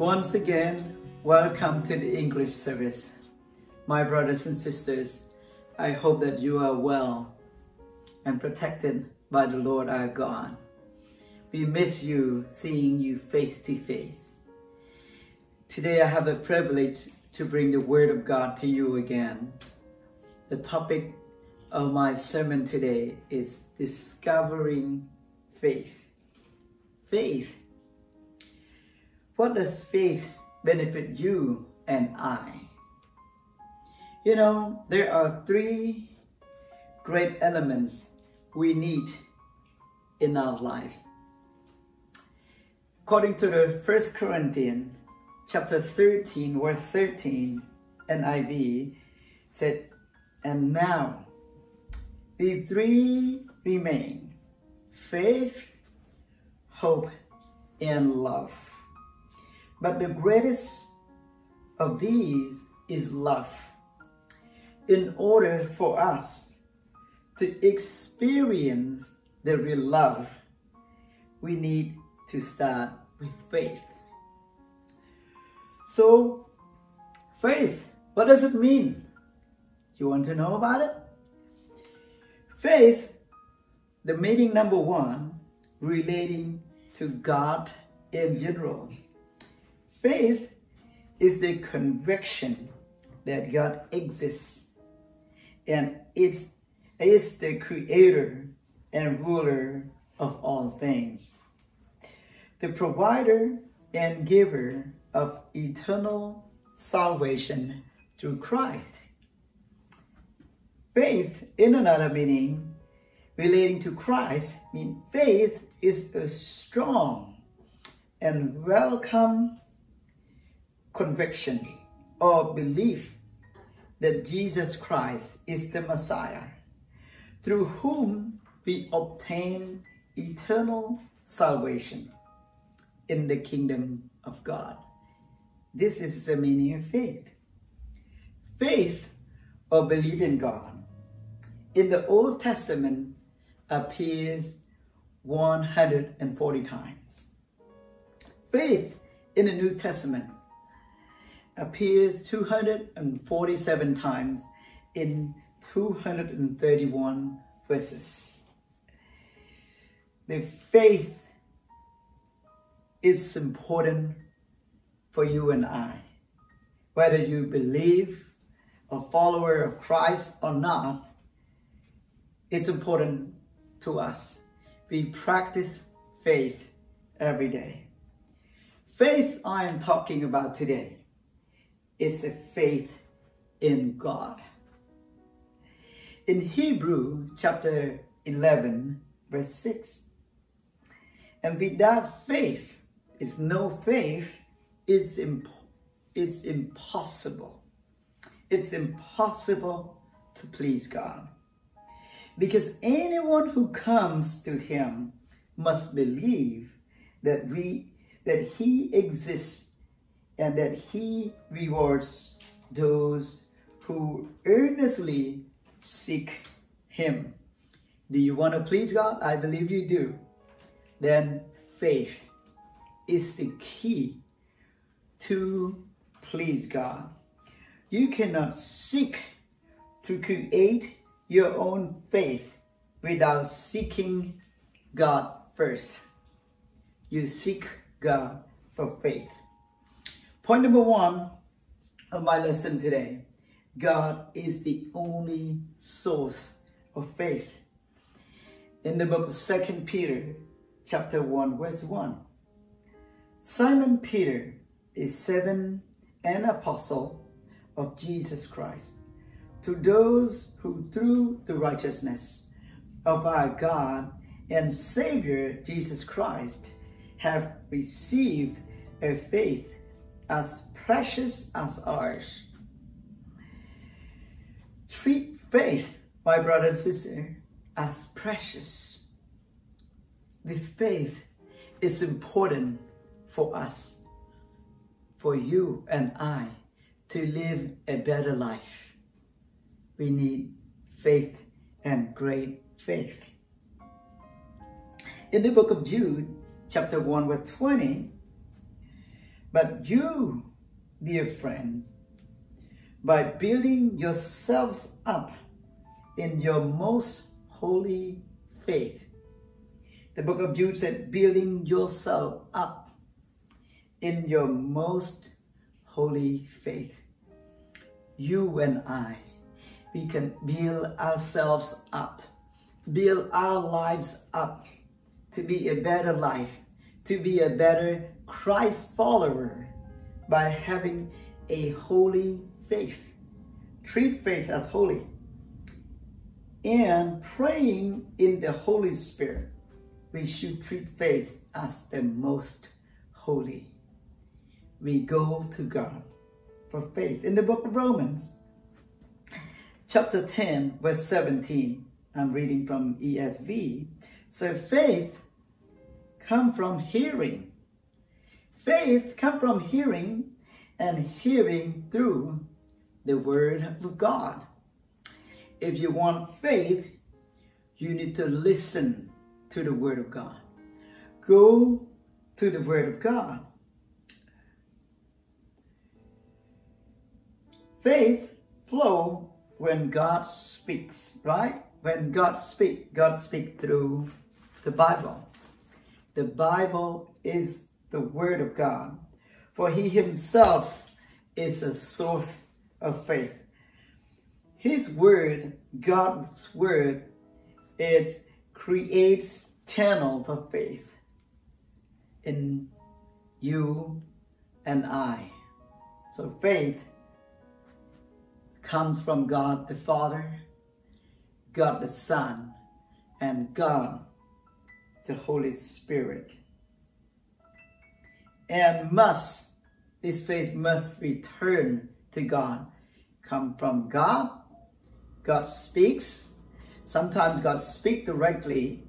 Once again, welcome to the English service. My brothers and sisters, I hope that you are well and protected by the Lord our God. We miss you, seeing you face to face. Today I have the privilege to bring the Word of God to you again. The topic of my sermon today is discovering faith. Faith. What does faith benefit you and I? You know, there are three great elements we need in our lives. According to the 1 Corinthians chapter 13, verse 13, NIV said, "And now the three remain, faith, hope, and love. But the greatest of these is love." In order for us to experience the real love, we need to start with faith. So, faith, what does it mean? You want to know about it? Faith, the meaning number one, relating to God in general. Faith is the conviction that God exists and is the creator and ruler of all things, the provider and giver of eternal salvation through Christ. Faith, in another meaning, relating to Christ, means faith is a strong and welcome conviction or belief that Jesus Christ is the Messiah, through whom we obtain eternal salvation in the kingdom of God. This is the meaning of faith. Faith, or belief in God, in the Old Testament appears 140 times. Faith in the New Testament appears 247 times in 231 verses. The faith is important for you and I. Whether you believe a follower of Christ or not, it's important to us. We practice faith every day. Faith I am talking about today is a faith in God. In Hebrew chapter 11, verse 6, "And without faith is no faith, it's impossible. It's impossible to please God. Because anyone who comes to Him must believe that He exists and that He rewards those who earnestly seek Him." Do you want to please God? I believe you do. Then faith is the key to please God. You cannot seek to create your own faith without seeking God first. You seek God for faith. Point number one of my lesson today: God is the only source of faith. In the book of 2 Peter, chapter 1, verse 1, "Simon Peter, a servant and apostle of Jesus Christ, to those who through the righteousness of our God and Savior Jesus Christ have received a faith as precious as ours." Treat faith, my brother and sister, as precious. This faith is important for us, for you and I, to live a better life. We need faith, and great faith. In the book of Jude, chapter 1, verse 20, But you, dear friends, by building yourselves up in your most holy faith. The book of Jude said, building yourself up in your most holy faith. You and I, we can build ourselves up, build our lives up to be a better life, to be a better Christ follower by having a holy faith. Treat faith as holy and praying in the Holy Spirit. We should treat faith as the most holy. We go to God for faith. In the book of Romans, chapter 10, verse 17, I'm reading from ESV. So faith comes from hearing. Faith comes from hearing, and hearing through the word of God. If you want faith, you need to listen to the word of God. Go to the word of God. Faith flows when God speaks, right? When God speaks through the Bible. The Bible is the word of God, for he himself is a source of faith. His word, God's word, it creates channels of faith in you and I. So faith comes from God the Father, God the Son, and God the Holy Spirit. And this faith must return to God. Come from God. God speaks. Sometimes God speaks directly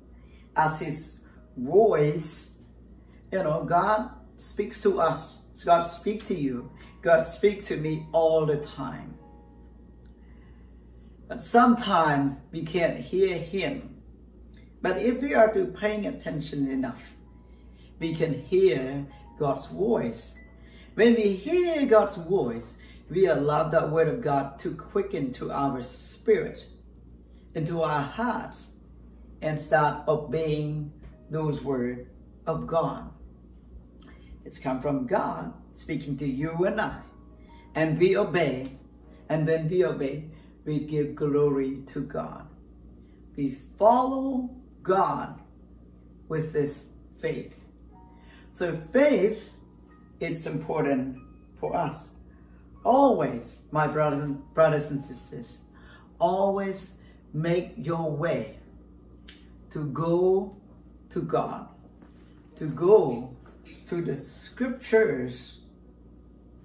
as his voice. You know, God speaks to us. God speaks to you. God speaks to me all the time. But sometimes we can't hear him. But if we are to paying attention enough, we can hear God's voice. When we hear God's voice, we allow that word of God to quicken to our spirit, into our hearts, and start obeying those words of God. It's come from God speaking to you and I, and we obey. And when we obey, we give glory to God. We follow God with this faith. So faith, it's important for us. Always, my brothers and sisters, always make your way to go to God, to go to the scriptures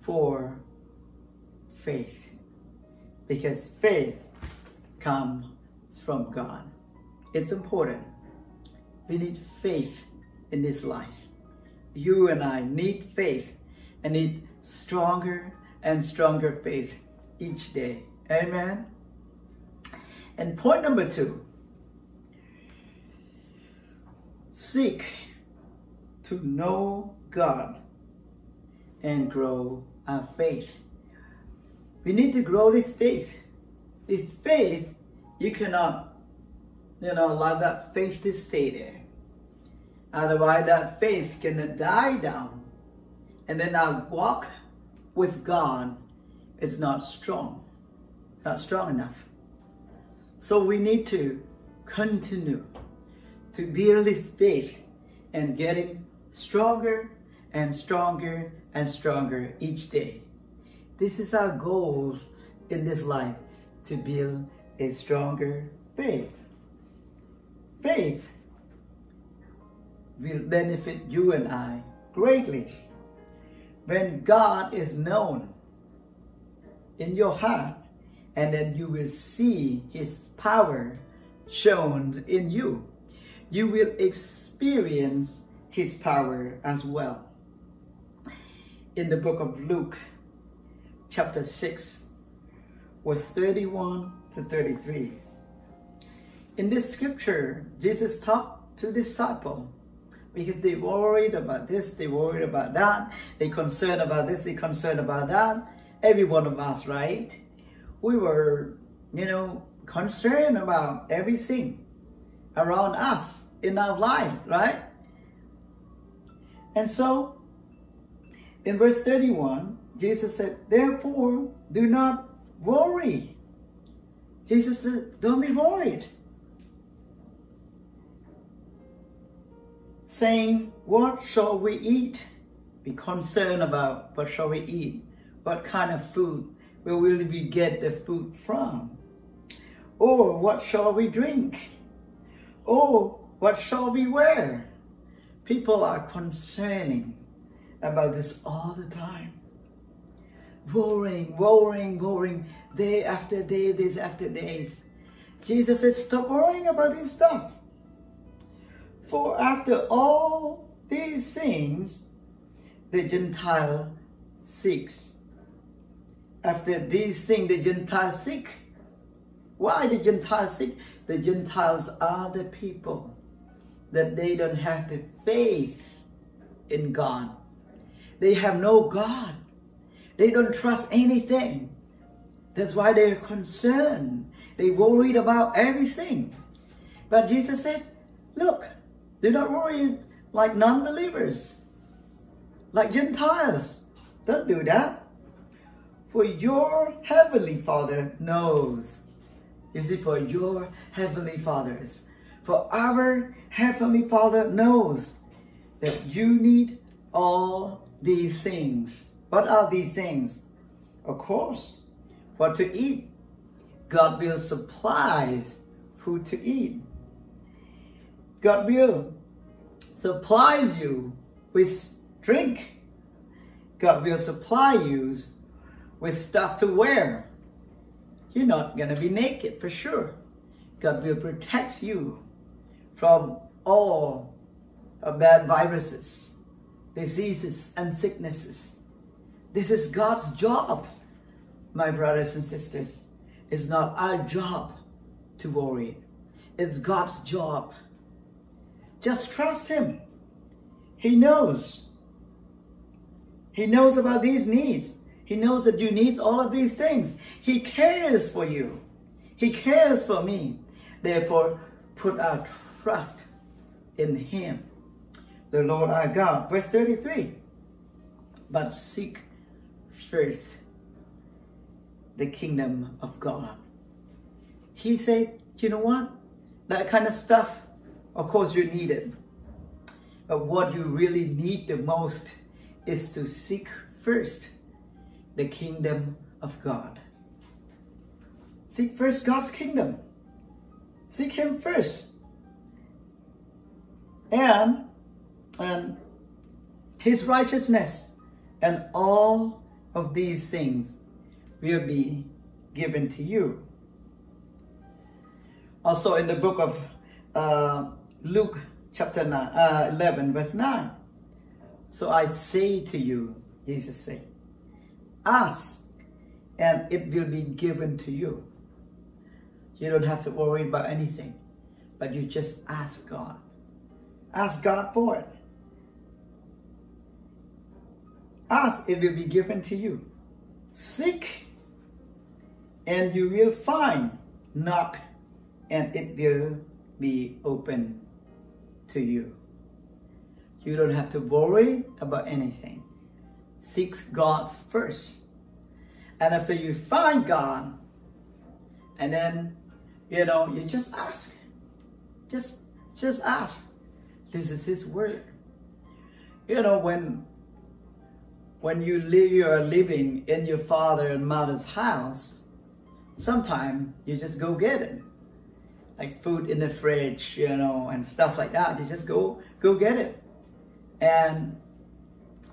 for faith, because faith comes from God. It's important. We need faith in this life. You and I need faith, and need stronger and stronger faith each day. Amen. And point number 2, seek to know God and grow our faith. We need to grow this faith. This faith, you cannot, allow that faith to stay there. Otherwise, that faith can die down. And then our walk with God is not strong enough. So we need to continue to build this faith and getting stronger and stronger and stronger each day. This is our goal in this life, to build a stronger faith. Faith will benefit you and I greatly. When God is known in your heart, and then you will see his power shown in you. You will experience his power as well. In the book of Luke, chapter 6, verse 31 to 33. In this scripture, Jesus taught to disciples because they worried about this, they worried about that, they concerned about this, they concerned about that. Every one of us, right? We were, concerned about everything around us in our lives, right? And so, in verse 31, Jesus said, therefore, do not worry. Jesus said, don't be worried. Saying, what shall we eat? Be concerned about what shall we eat? What kind of food? Where will we get the food from? Or what shall we drink? Or what shall we wear? People are concerning about this all the time. Worrying, worrying, worrying, day after day, days after days. Jesus said, stop worrying about this stuff. For after all these things, the Gentile seeks. After these things, the Gentiles seek. Why the Gentiles seek? The Gentiles are the people that they don't have the faith in God. They have no God. They don't trust anything. That's why they're concerned. They're worried about everything. But Jesus said, look, do not worry like non-believers, like Gentiles. Don't do that. For your heavenly Father knows. You see, for your heavenly fathers. For our heavenly Father knows that you need all these things. What are these things? Of course, what to eat. God will supply food to eat. God will supply you with drink. God will supply you with stuff to wear. You're not going to be naked for sure. God will protect you from all bad viruses, diseases, and sicknesses. This is God's job, my brothers and sisters. It's not our job to worry. It's God's job. Just trust Him. He knows. He knows about these needs. He knows that you need all of these things. He cares for you. He cares for me. Therefore, put our trust in Him, the Lord our God. Verse 33, but seek first the kingdom of God. He said, you know what? That kind of stuff, of course you need it. But what you really need the most is to seek first the kingdom of God. Seek first God's kingdom. Seek Him first. And His righteousness, and all of these things will be given to you. Also in the book of Luke chapter 11 verse 9. So I say to you, Jesus said, ask and it will be given to you. You don't have to worry about anything, but you just ask God. Ask God for it. Ask, it will be given to you. Seek, and you will find. Knock, and it will be open to you. You don't have to worry about anything. Seek God first. And after you find God, and then, you just ask. Just ask. This is His word. When you live, you are living in your father and mother's house, sometimes you just go get it. Like food in the fridge, and stuff like that. You just go get it. And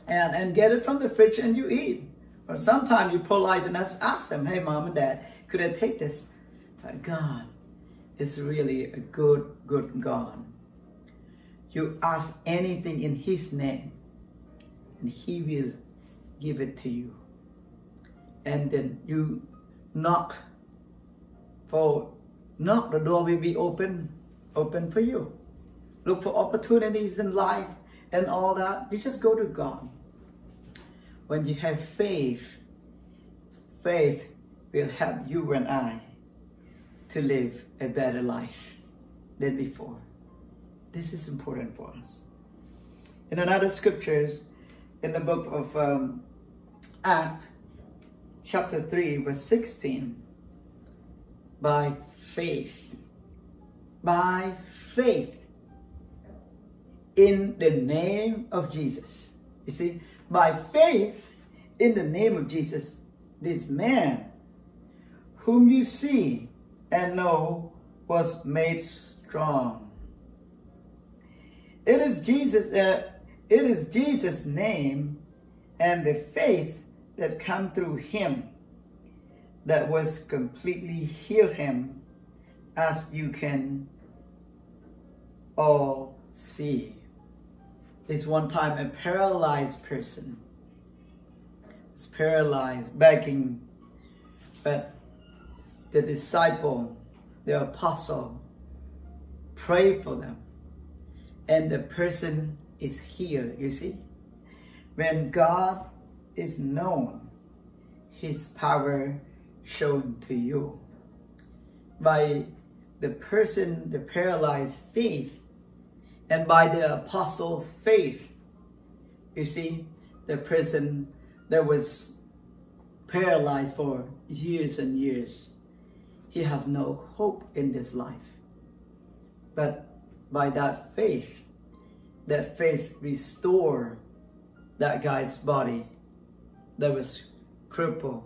get it from the fridge and you eat. Or sometimes you polite and ask them, hey mom and dad, could I take this? But God is really a good, good God. You ask anything in His name, and He will give it to you. And then you knock. For knock, the door will be open for you. look for opportunities in life and all that, you just go to God. When you have faith, faith will help you and I to live a better life than before. This is important for us. In another scriptures, in the book of Acts, chapter 3, verse 16, by faith, in the name of Jesus. You see, by faith, in the name of Jesus, this man, whom you see and know, was made strong. It is Jesus' name and the faith that come through him that was completely heal him, as you can all see. This one time a paralyzed person was paralyzed, begging, but the disciple, the apostle, prayed for them, and the person is healed. You see, when God is known, his power shown to you. By the person, the paralyzed faith, and by the apostle's faith, you see, the person that was paralyzed for years and years, he has no hope in this life. But by that faith restored that guy's body that was crippled,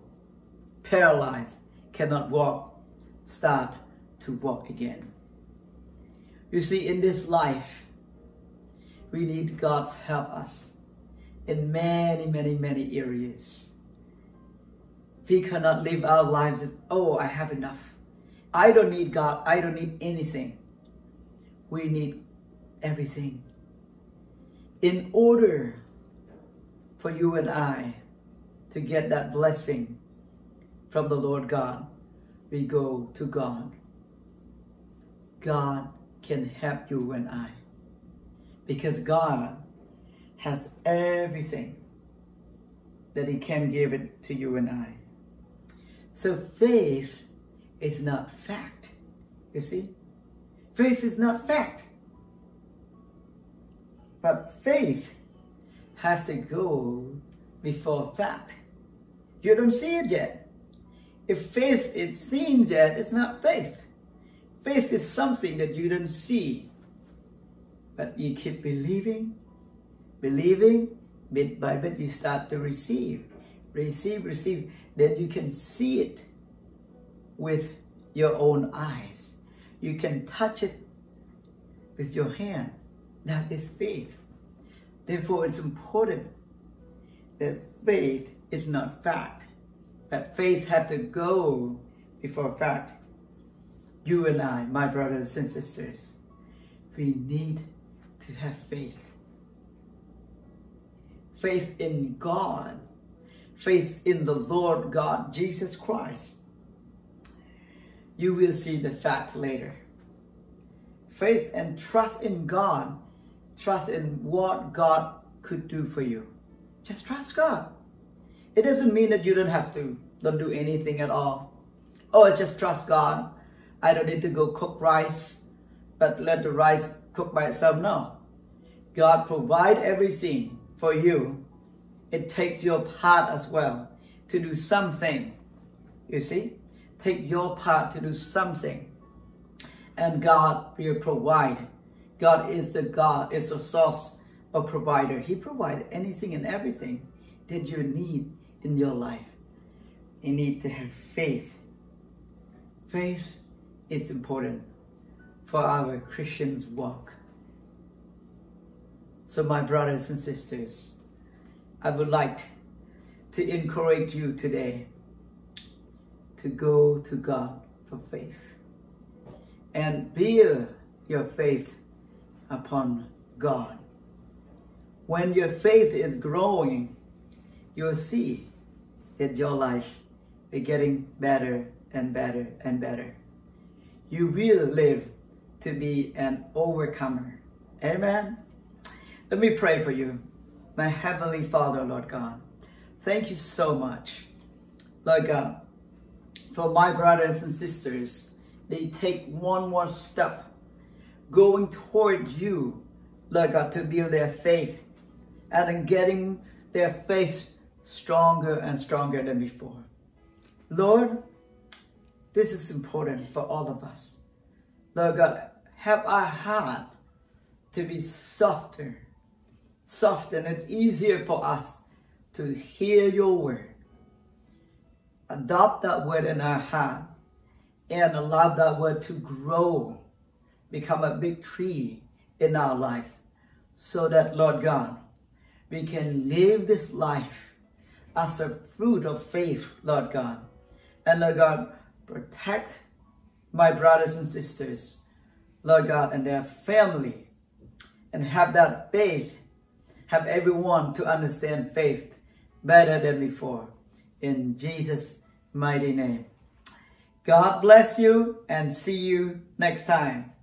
paralyzed, cannot walk, start to walk again. You see, in this life, we need God's help us in many areas. We cannot live our lives as, oh, I have enough. I don't need God. I don't need anything. We need everything. In order for you and I to get that blessing from the Lord God, we go to God. God can help you and I, because God has everything that he can give it to you and I. So faith is not fact, you see. Faith is not fact. But faith has to go before fact. You don't see it yet. If faith is seen yet, it's not faith. Faith is something that you don't see, but you keep believing, bit by bit you start to receive. Then you can see it with your own eyes. You can touch it with your hand. That is faith. Therefore, it's important that faith is not fact, but faith has to go before fact. You and I, my brothers and sisters, we need to have faith. Faith in God, faith in the Lord God, Jesus Christ. You will see the fact later. Faith and trust in God, trust in what God could do for you. Just trust God. It doesn't mean that you don't do anything at all. Oh, just trust God. I don't need to go cook rice, but let the rice cook by itself. No. God provide everything for you. It takes your part as well to do something. You see? Take your part to do something. And God will provide. God is the source of provider. He provides anything and everything that you need in your life. You need to have faith. Faith is important for our Christian's walk. So my brothers and sisters, I would like to encourage you today to go to God for faith and build your faith upon God. When your faith is growing, you'll see that your life is getting better and better and better. You will live to be an overcomer Amen. Let me pray for you. My Heavenly Father, Lord God, thank you so much, Lord God, for my brothers and sisters. They take one more step going toward you, Lord God, to build their faith and in getting their faith stronger and stronger than before. Lord, this is important for all of us. Lord God, help our heart to be softer, and it's easier for us to hear your word. Adopt that word in our heart and allow that word to grow, become a big tree in our lives, so that, Lord God, we can live this life as a fruit of faith, Lord God. And Lord God, protect my brothers and sisters, Lord God, and their family, and have that faith, have everyone to understand faith better than before. In Jesus' mighty name. God bless you, and see you next time.